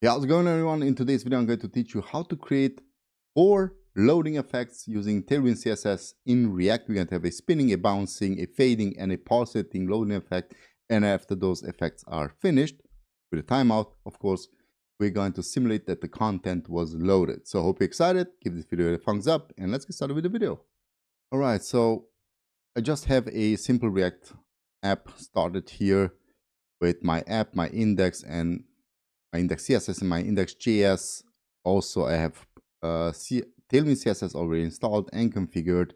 Yeah, how's it going everyone? In today's video, I'm going to teach you how to create 4 loading effects using Tailwind CSS in React. We're going to have a spinning, a bouncing, a fading, and a pulsating loading effect. And after those effects are finished, with a timeout, of course, we're going to simulate that the content was loaded. So I hope you're excited. Give this video a thumbs up and let's get started with the video. All right, so I just have a simple React app started here with my app, my index, and my index CSS and my index JS. Also, I have Tailwind CSS already installed and configured.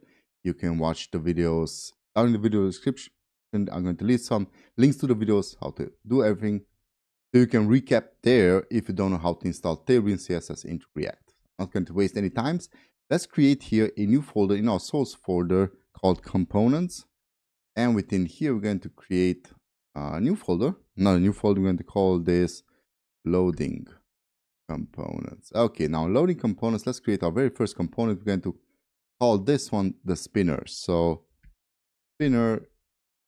You can watch the videos down in the video description. I'm going to leave some links to the videos, how to do everything, so you can recap there if you don't know how to install Tailwind CSS into React. Not going to waste any time. Let's create here a new folder in our source folder called components. And within here, we're going to create a new folder. Not a new folder, we're going to call this loading components. Okay, now loading components, let's create our very first component. We're going to call this one the spinner. So spinner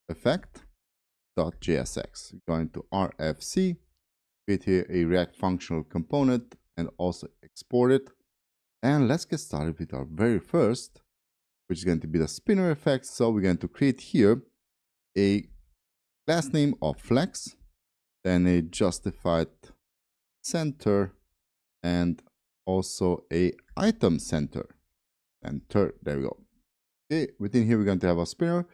effect.jsx. Going to RFC, create here a React functional component and also export it. And let's get started with our very first, which is going to be the spinner effect. So we're going to create here a class name of flex, then a justified center, and also a item center. There we go. Okay, within here we're going to have a spinner.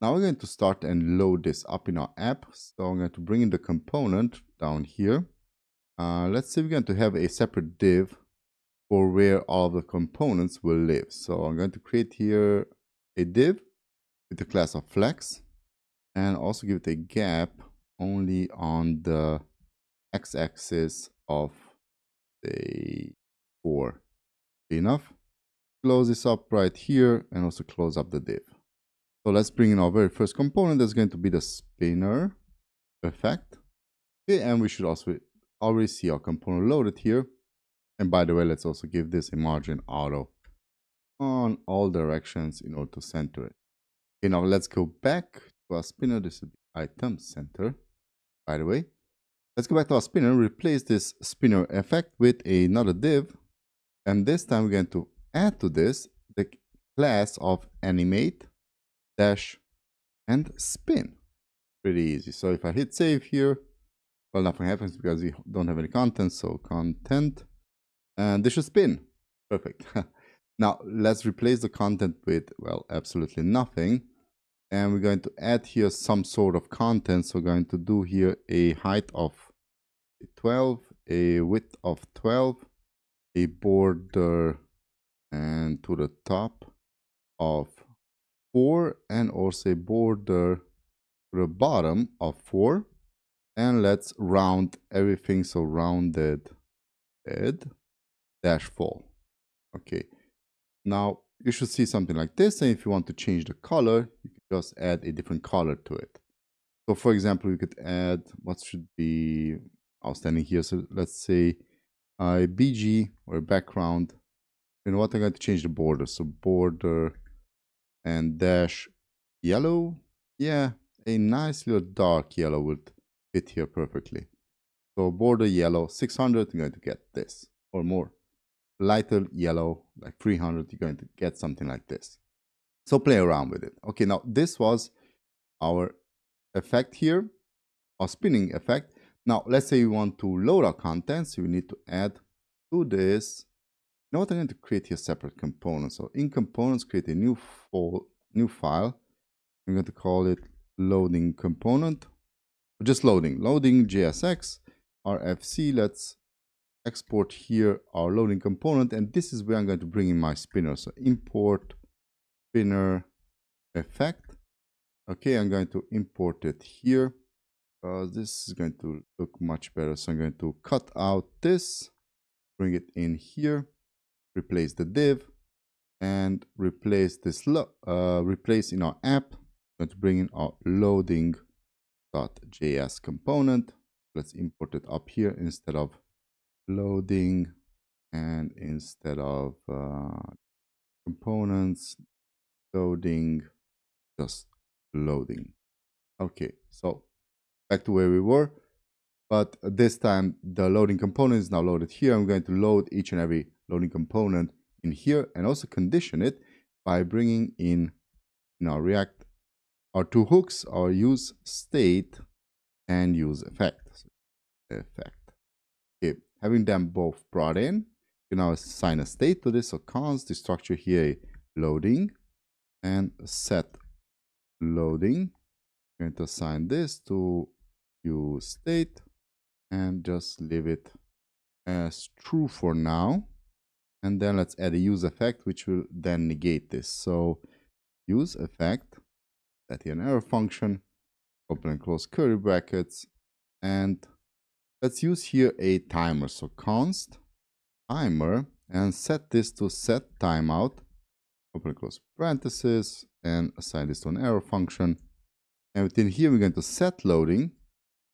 Now we're going to start and load this up in our app. So I'm going to bring in the component down here. Let's say we're going to have a separate div for where all the components will live. So I'm going to create here a div with the class of flex and also give it a gap only on the x-axis of, say, 4. Enough. Close this up right here and also close up the div. So let's bring in our very first component. That's going to be the spinner effect. Okay, and we should also already see our component loaded here. And by the way, let's also give this a margin auto on all directions in order to center it. Okay, now let's go back to our spinner. This will be item center. By the way, let's go back to our spinner, replace this spinner effect with another div. And this time we're going to add to this the class of animate dash and spin. Pretty easy. So if I hit save here, well, nothing happens because we don't have any content. So content, and this should spin. Perfect. Now let's replace the content with, well, absolutely nothing. And we're going to add here some sort of content. So we're going to do here a height of 12, a width of 12, a border and to the top of 4, and also a border to the bottom of 4. And let's round everything. So rounded head dash full. Okay. Now you should see something like this. And if you want to change the color, you can just add a different color to it. So for example, you could add what should be outstanding here. So let's say a BG or a background. You know what? I'm going to change the border. So border and dash yellow. Yeah, a nice little dark yellow would fit here perfectly. So border yellow 600, you're going to get this or more. Lighter yellow, like 300, you're going to get something like this. So play around with it. Okay, now this was our effect here, our spinning effect. Now let's say you want to load our contents. So we need to add to this. Now what I'm going to create here, separate components. So in components, create a new file. I'm going to call it loading component. Just loading JSX, RFC. Let's export here our loading component, and this is where I'm going to bring in my spinner. So import spinner effect. Okay, I'm going to import it here. This is going to look much better. So I'm going to cut out this, bring it in here, replace the div, and replace this replace in our app. I'm going to bring in our loading.js component. Let's import it up here instead of loading, and instead of components, loading, just loading. Okay, so back to where we were. But this time the loading component is now loaded here. I'm going to load each and every loading component in here and also condition it by bringing in our React our two hooks, our useState and useEffect. Okay, having them both brought in, you can now assign a state to this. So const the structure here loading and set loading. I'm going to assign this to useState and just leave it as true for now. And then let's add a useEffect, which will then negate this. So useEffect, set here an error function, open and close curly brackets, and let's use here a timer. So const timer and set this to setTimeout, open and close parentheses, and assign this to an error function. And within here, we're going to set loading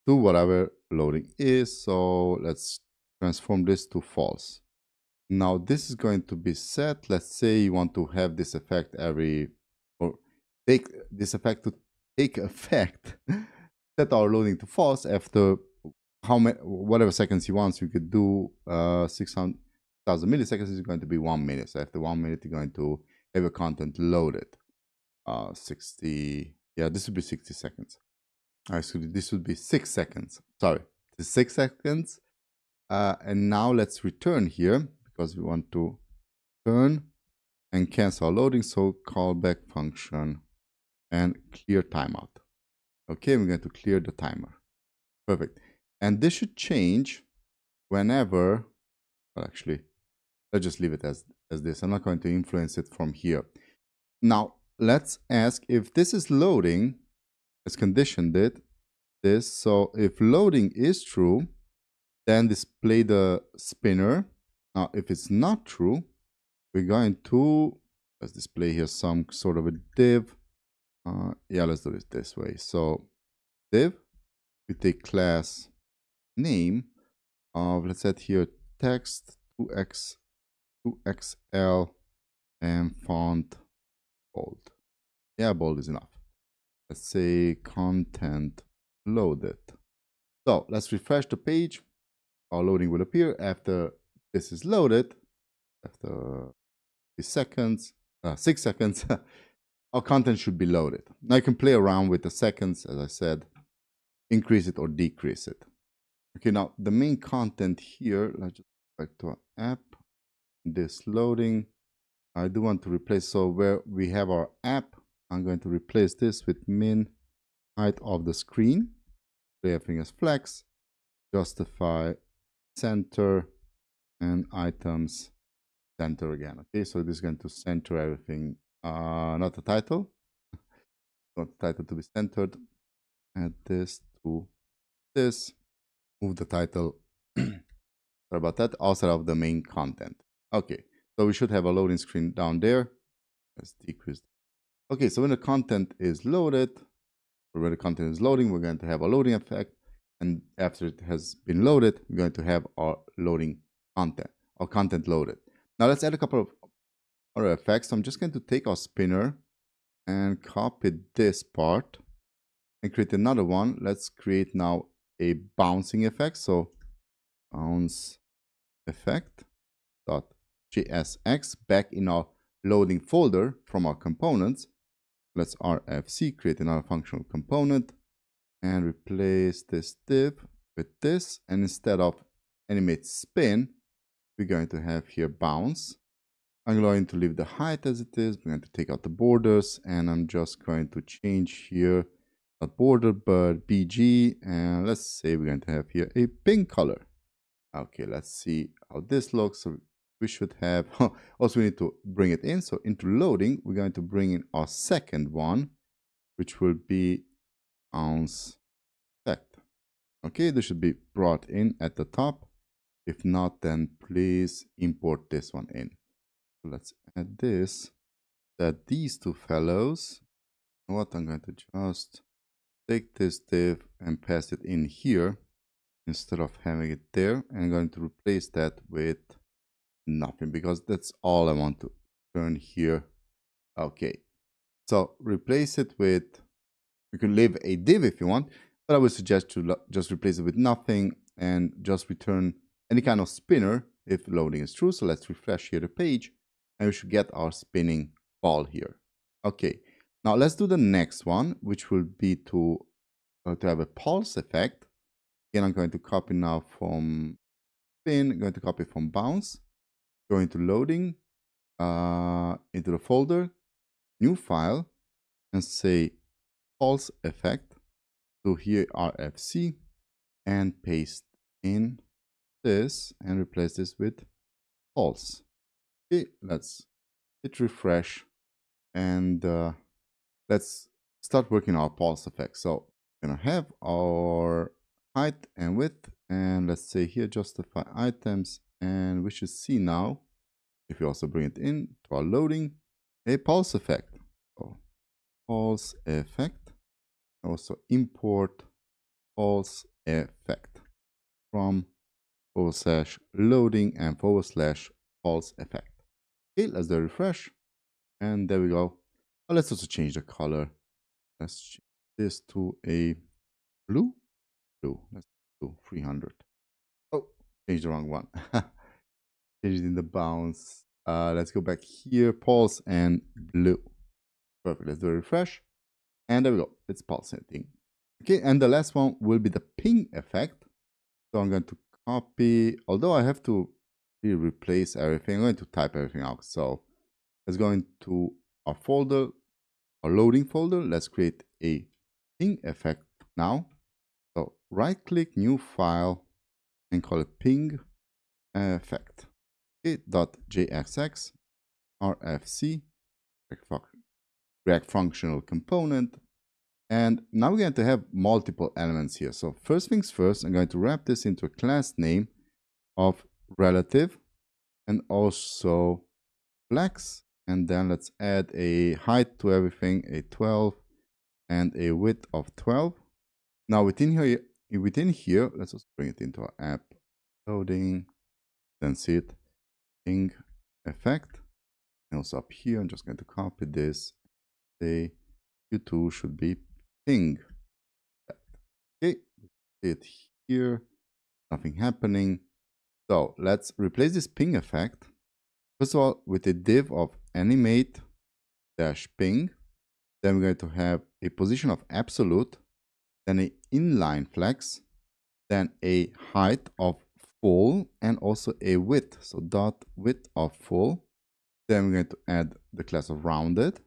to whatever loading is. So let's transform this to false. Now this is going to be set. Let's say you want to have this effect every, or take this effect to take effect. Set our loading to false after how many, whatever seconds you want. So you could do 6,000 milliseconds is going to be 1 minute. So after 1 minute, you're going to have your content loaded. 60, yeah, this would be 60 seconds. Actually, this would be 6 seconds. Sorry, 6 seconds. And now let's return here because we want to turn and cancel our loading. So callback function and clear timeout. Okay, we're going to clear the timer. Perfect. And this should change whenever, well, actually, let's just leave it as this. I'm not going to influence it from here. Now, let's ask if this is loading, let's condition it, this. So if loading is true, then display the spinner. Now, if it's not true, we're going to, let's display here some sort of a div. Yeah, let's do it this way. So div with a class name of, let's add here text 2xl and font bold. Yeah, bold is enough. Let's say content loaded. So let's refresh the page. Our loading will appear after this is loaded. After 6 seconds, our content should be loaded. Now you can play around with the seconds, as I said, increase it or decrease it. Okay, now the main content here, let's just go back to our app, this loading. I do want to replace, so where we have our app, I'm going to replace this with min height of the screen, play everything as flex, justify center and items center again. Okay, so this is going to center everything, not the title, not the title to be centered, add this to this, move the title, sorry about that, outside of the main content. Okay, so we should have a loading screen down there. Let's decrease. Okay, so when the content is loaded, or when the content is loading, we're going to have a loading effect, and after it has been loaded, we're going to have our loading content, our content loaded. Now let's add a couple of other effects. So I'm just going to take our spinner and copy this part and create another one. Let's create now a bouncing effect. So bounce effect dot JSX back in our loading folder from our components. Let's RFC, create another functional component and replace this div with this. And instead of animate spin, we're going to have here bounce. I'm going to leave the height as it is. We're going to take out the borders and I'm just going to change here a border, but BG, and let's say we're going to have here a pink color. Okay, let's see how this looks. So we should have, also we need to bring it in. So into loading, we're going to bring in our second one, which will be ounce effect. Okay, this should be brought in at the top. If not, then please import this one in. So let's add this, that these two fellows, what I'm going to just take this div and pass it in here instead of having it there. And I'm going to replace that with nothing because that's all I want to turn here. Okay, so replace it with, you can leave a div if you want, But I would suggest to just replace it with nothing and just return any kind of spinner if loading is true. So let's refresh here the page and we should get our spinning ball here. Okay, now let's do the next one, which will be to have a pulse effect. Again, I'm going to copy now from spin, going to copy from bounce, going to loading, into the folder, new file, and say pulse effect. So here RFC, and paste in this and replace this with pulse. Okay, let's hit refresh and let's start working our pulse effect. So we're gonna have our height and width, and let's say here justify items, and we should see now, if we also bring it in to our loading, a pulse effect. So pulse effect, also import pulse effect from /loading and /pulse effect. Okay, let's do a refresh and there we go. Now let's also change the color. Let's change this to a blue. Let's do 300. Oh, changed the wrong one. Change it in the bounce. Let's go back here, pulse and blue. Perfect. Let's do a refresh and there we go. It's pulsating. Okay, and the last one will be the ping effect. So I'm going to copy, although I have to replace everything, I'm going to type everything out. So let's go into our folder, our loading folder. Let's create a ping effect now. So right click, new file, and call it ping effect. JSX, RFC, React functional component. And now we're going to have multiple elements here. So first things first, I'm going to wrap this into a class name of relative and also flex. And then let's add a height to everything, a 12 and a width of 12. Now within here, let's just bring it into our app loading. Then see it, ping effect. And also up here, I'm just going to copy this. Say U2 should be ping. Okay, see it here. Nothing happening. So let's replace this ping effect first of all with a div of animate-ping. Then we're going to have a position of absolute, then an inline flex, then a height of full and also a width. So dot width of full. Then we're going to add the class of rounded,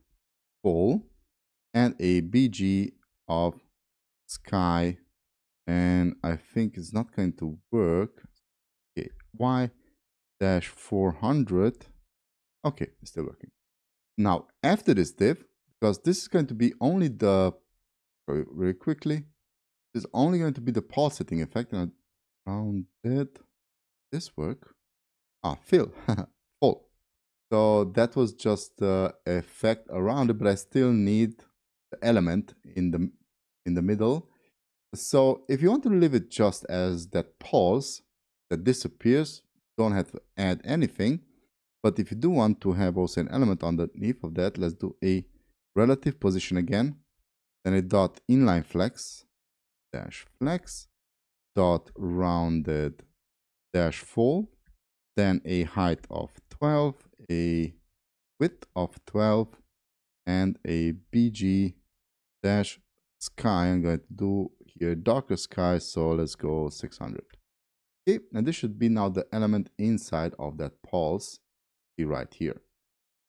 full, and a BG of sky. And I think it's not going to work. Okay, y-400. Okay, it's still working. Now, after this div, because this is going to be only the, really quickly, this is only going to be the pulsating effect. And I rounded this work. Ah, fill, full. So that was just the effect around it, but I still need the element in the middle. So if you want to leave it just as that pulse that disappears, don't have to add anything. But if you do want to have also an element underneath of that, let's do a relative position again, then a dot inline flex dash flex dot rounded dash full, then a height of 12, a width of 12, and a BG dash sky. I'm going to do here darker sky, so let's go 600. Okay, and this should be now the element inside of that pulse right here.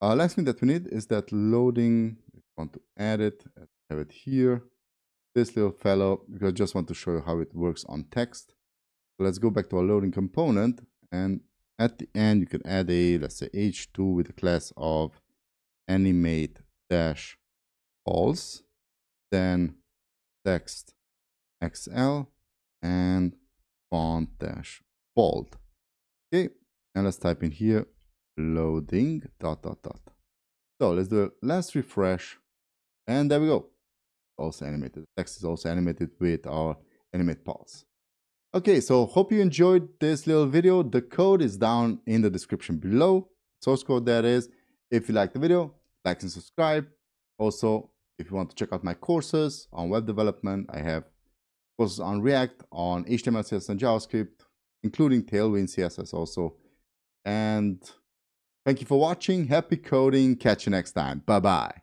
Last thing that we need is that loading. I want to add it, have it here, this little fellow, because I just want to show you how it works on text. So let's go back to our loading component, and at the end you can add a, let's say, h2 with the class of animate dash pulse, then text xl and font dash bold. Okay, and let's type in here loading ... So let's do a last refresh and there we go. Also animated, the text is also animated with our animate pulse. Okay, so hope you enjoyed this little video. The code is down in the description below, source code that is. If you like the video, like and subscribe. Also, if you want to check out my courses on web development, I have was on React, on HTML, CSS, and JavaScript, including Tailwind CSS also. And thank you for watching. Happy coding. Catch you next time. Bye-bye.